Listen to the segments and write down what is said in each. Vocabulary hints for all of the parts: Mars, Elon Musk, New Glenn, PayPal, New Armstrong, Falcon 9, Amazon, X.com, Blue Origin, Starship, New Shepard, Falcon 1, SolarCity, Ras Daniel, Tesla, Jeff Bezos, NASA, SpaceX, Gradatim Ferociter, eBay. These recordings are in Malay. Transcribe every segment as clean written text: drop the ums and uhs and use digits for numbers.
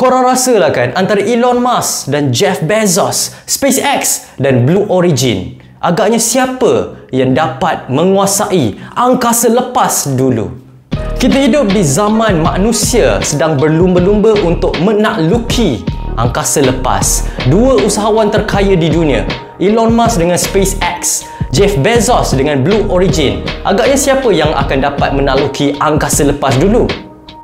Korang rasalah kan antara Elon Musk dan Jeff Bezos, SpaceX dan Blue Origin, agaknya siapa yang dapat menguasai angkasa lepas dulu? Kita hidup di zaman manusia sedang berlumba-lumba untuk menakluki angkasa lepas. Dua usahawan terkaya di dunia, Elon Musk dengan SpaceX, Jeff Bezos dengan Blue Origin. Agaknya siapa yang akan dapat menakluki angkasa lepas dulu?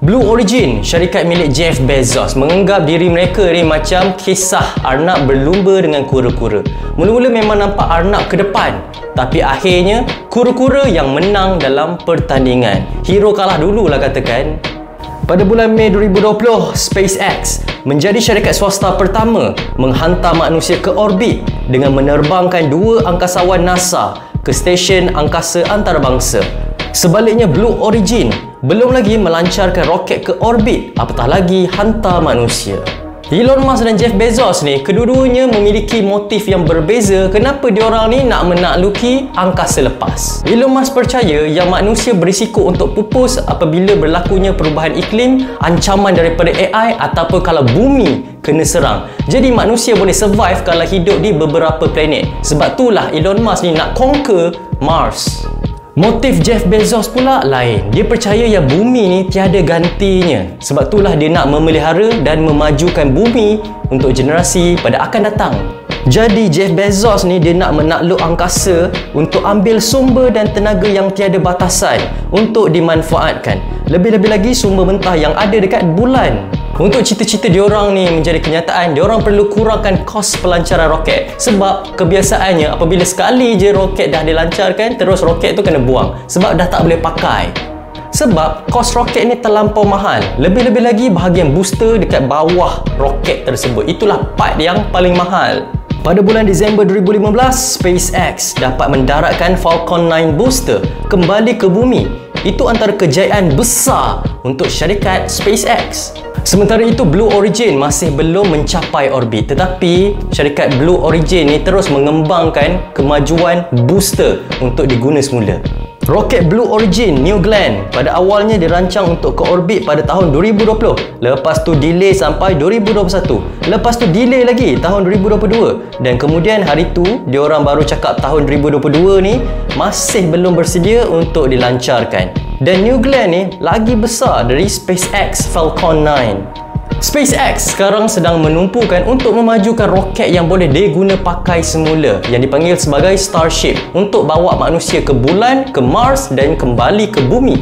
Blue Origin, syarikat milik Jeff Bezos, menganggap diri mereka ni macam kisah arnab berlumba dengan kura-kura. Mula-mula memang nampak arnab ke depan, tapi akhirnya kura-kura yang menang dalam pertandingan. Hero kalah dululah katakan. Pada bulan Mei 2020, SpaceX menjadi syarikat swasta pertama menghantar manusia ke orbit dengan menerbangkan dua angkasawan NASA ke stesen angkasa antarabangsa. Sebaliknya, Blue Origin belum lagi melancarkan roket ke orbit, apatah lagi hantar manusia. Elon Musk dan Jeff Bezos ni, kedua-duanya memiliki motif yang berbeza kenapa diorang ni nak menakluki angkasa lepas. Elon Musk percaya yang manusia berisiko untuk pupus apabila berlakunya perubahan iklim, ancaman daripada AI ataupun kalau bumi kena serang. Jadi manusia boleh survive kalau hidup di beberapa planet. Sebab itulah Elon Musk ni nak conquer Mars. Motif Jeff Bezos pula lain. Dia percaya yang bumi ni tiada gantinya. Sebab itulah dia nak memelihara dan memajukan bumi untuk generasi pada akan datang. Jadi Jeff Bezos ni dia nak menakluk angkasa untuk ambil sumber dan tenaga yang tiada batasan untuk dimanfaatkan. Lebih-lebih lagi sumber mentah yang ada dekat bulan. Untuk cita-cita diorang ni menjadi kenyataan, diorang perlu kurangkan kos pelancaran roket. Sebab kebiasaannya apabila sekali je roket dah dilancarkan, terus roket tu kena buang sebab dah tak boleh pakai. Sebab kos roket ni terlampau mahal. Lebih-lebih lagi bahagian booster dekat bawah roket tersebut, itulah part yang paling mahal. Pada bulan Disember 2015, SpaceX dapat mendaratkan Falcon 9 booster kembali ke bumi. Itu antara kejayaan besar untuk syarikat SpaceX. Sementara itu, Blue Origin masih belum mencapai orbit. Tetapi, syarikat Blue Origin ni terus mengembangkan kemajuan booster untuk diguna semula. Roket Blue Origin New Glenn pada awalnya dirancang untuk ke orbit pada tahun 2020. Lepas tu delay sampai 2021. Lepas tu delay lagi tahun 2022. Dan kemudian hari tu diorang baru cakap tahun 2022 ni masih belum bersedia untuk dilancarkan. Dan New Glenn ni lagi besar dari SpaceX Falcon 9. SpaceX sekarang sedang menumpukan untuk memajukan roket yang boleh diguna pakai semula, yang dipanggil sebagai Starship, untuk bawa manusia ke bulan, ke Mars dan kembali ke bumi.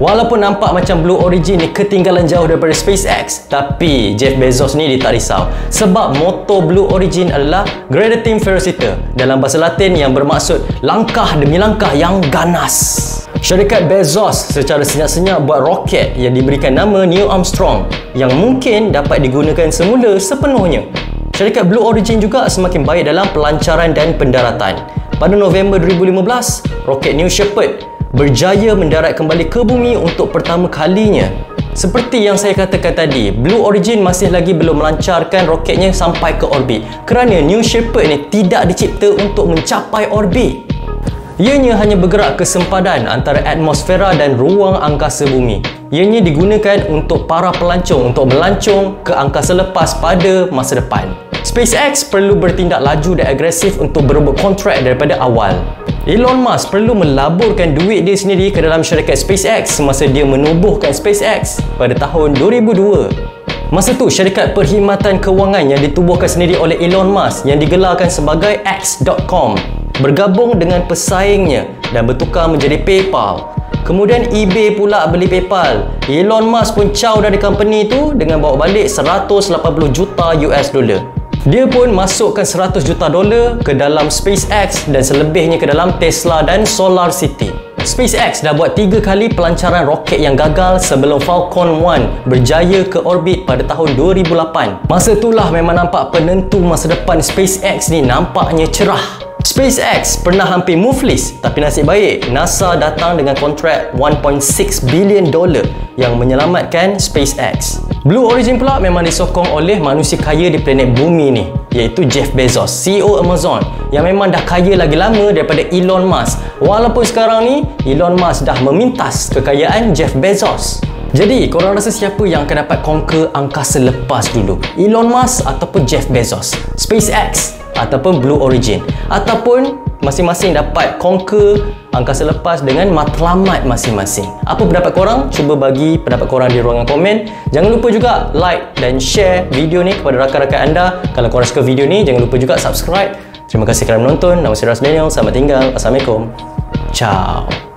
Walaupun nampak macam Blue Origin ni ketinggalan jauh daripada SpaceX, tapi Jeff Bezos ni dia tak risau. Sebab moto Blue Origin adalah Gradatim Ferociter, dalam bahasa Latin yang bermaksud langkah demi langkah yang ganas. Syarikat Bezos secara senyap-senyap buat roket yang diberikan nama New Armstrong yang mungkin dapat digunakan semula sepenuhnya. Syarikat Blue Origin juga semakin baik dalam pelancaran dan pendaratan. Pada November 2015, roket New Shepard berjaya mendarat kembali ke bumi untuk pertama kalinya. Seperti yang saya katakan tadi, Blue Origin masih lagi belum melancarkan roketnya sampai ke orbit kerana New Shepard ni tidak dicipta untuk mencapai orbit. Ianya hanya bergerak ke sempadan antara atmosfera dan ruang angkasa bumi. Ianya digunakan untuk para pelancong untuk melancong ke angkasa lepas pada masa depan. SpaceX perlu bertindak laju dan agresif untuk berebut kontrak daripada awal. Elon Musk perlu melaburkan duit dia sendiri ke dalam syarikat SpaceX semasa dia menubuhkan SpaceX pada tahun 2002. Masa tu, syarikat perkhidmatan kewangan yang ditubuhkan sendiri oleh Elon Musk yang digelarkan sebagai X.com bergabung dengan pesaingnya dan bertukar menjadi PayPal. Kemudian eBay pula beli PayPal. Elon Musk pun caw dari company tu dengan bawa balik $180 juta. Dia pun masukkan $100 juta ke dalam SpaceX dan selebihnya ke dalam Tesla dan SolarCity. SpaceX dah buat 3 kali pelancaran roket yang gagal sebelum Falcon 1 berjaya ke orbit pada tahun 2008. Masa itulah memang nampak penentu masa depan SpaceX ni nampaknya cerah. SpaceX pernah hampir muflis, tapi nasib baik NASA datang dengan kontrak $1.6 bilion yang menyelamatkan SpaceX. Blue Origin pula memang disokong oleh manusia kaya di planet bumi ni, iaitu Jeff Bezos, CEO Amazon, yang memang dah kaya lagi lama daripada Elon Musk. Walaupun sekarang ni Elon Musk dah memintas kekayaan Jeff Bezos. Jadi, korang rasa siapa yang akan dapat conquer angkasa lepas dulu? Elon Musk ataupun Jeff Bezos? SpaceX ataupun Blue Origin? Ataupun masing-masing dapat conquer angkasa lepas dengan matlamat masing-masing? Apa pendapat korang? Cuba bagi pendapat korang di ruangan komen. Jangan lupa juga like dan share video ni kepada rakan-rakan anda. Kalau korang suka video ni, jangan lupa juga subscribe. Terima kasih kerana menonton. Nama saya Ras Daniel. Selamat tinggal. Assalamualaikum. Ciao.